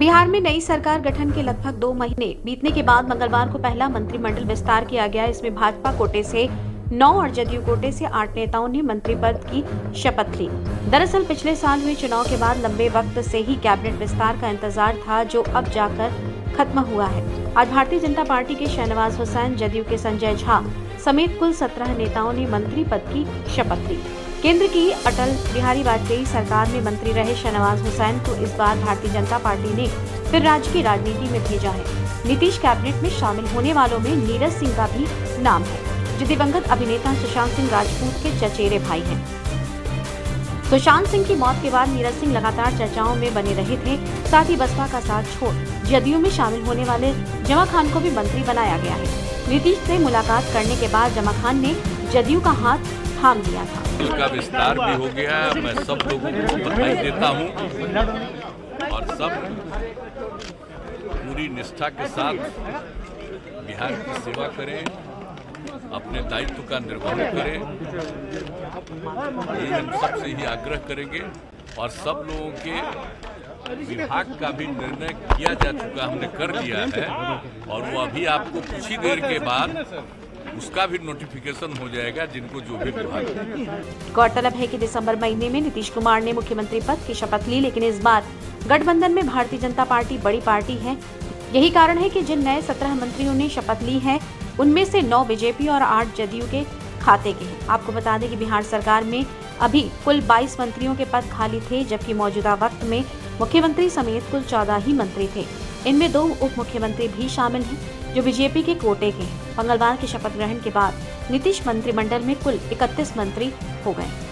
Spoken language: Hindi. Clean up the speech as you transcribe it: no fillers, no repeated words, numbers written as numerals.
बिहार में नई सरकार गठन के लगभग 2 महीने बीतने के बाद मंगलवार को पहला मंत्रिमंडल विस्तार किया गया। इसमें भाजपा कोटे से 9 और जदयू कोटे से 8 नेताओं ने मंत्री पद की शपथ ली। दरअसल पिछले साल हुए चुनाव के बाद लंबे वक्त से ही कैबिनेट विस्तार का इंतजार था, जो अब जाकर खत्म हुआ है। आज भारतीय जनता पार्टी के शाहनवाज हुसैन, जदयू के संजय झा समेत कुल 17 नेताओं ने मंत्री पद की शपथ ली। केंद्र की अटल बिहारी वाजपेयी सरकार में मंत्री रहे शाहनवाज हुसैन को इस बार भारतीय जनता पार्टी ने फिर राज्य की राजनीति में भेजा है। नीतीश कैबिनेट में शामिल होने वालों में नीरज सिंह का भी नाम है, जो दिवंगत अभिनेता सुशांत सिंह राजपूत के चचेरे भाई हैं। सुशांत सिंह की मौत के बाद नीरज सिंह लगातार चर्चाओं में बने रहे थे। साथ ही बसपा का साथ छोड़ जदयू में शामिल होने वाले जमा खान को भी मंत्री बनाया गया है। नीतीश से मुलाकात करने के बाद जमा खान ने जदयू का हाथ थाम दिया था। उसका विस्तार भी हो गया। मैं सब लोगों को बधाई देता हूं और सब पूरी निष्ठा के साथ बिहार की सेवा करें, अपने दायित्व का निर्वहन करें। हम सबसे ही आग्रह करेंगे और सब लोगों के विभाग का भी निर्णय किया जा चुका, हमने कर लिया है और वो अभी आपको कुछ ही देर के बाद उसका भी नोटिफिकेशन हो जाएगा, जिनको जो भी विभाग। गौरतलब है कि दिसंबर महीने में नीतीश कुमार ने मुख्यमंत्री पद की शपथ ली, लेकिन इस बार गठबंधन में भारतीय जनता पार्टी बड़ी पार्टी है। यही कारण है कि जिन नए 17 मंत्रियों ने शपथ ली है, उनमें से 9 बीजेपी और 8 जदयू के खाते के हैं। आपको बता दें कि बिहार सरकार में अभी कुल 22 मंत्रियों के पद खाली थे, जबकि मौजूदा वक्त में मुख्यमंत्री समेत कुल 14 ही मंत्री थे। इनमें 2 उप मुख्यमंत्री भी शामिल हैं, जो बीजेपी के कोटे के हैं। मंगलवार के शपथ ग्रहण के बाद नीतीश मंत्रिमंडल में कुल 31 मंत्री हो गए।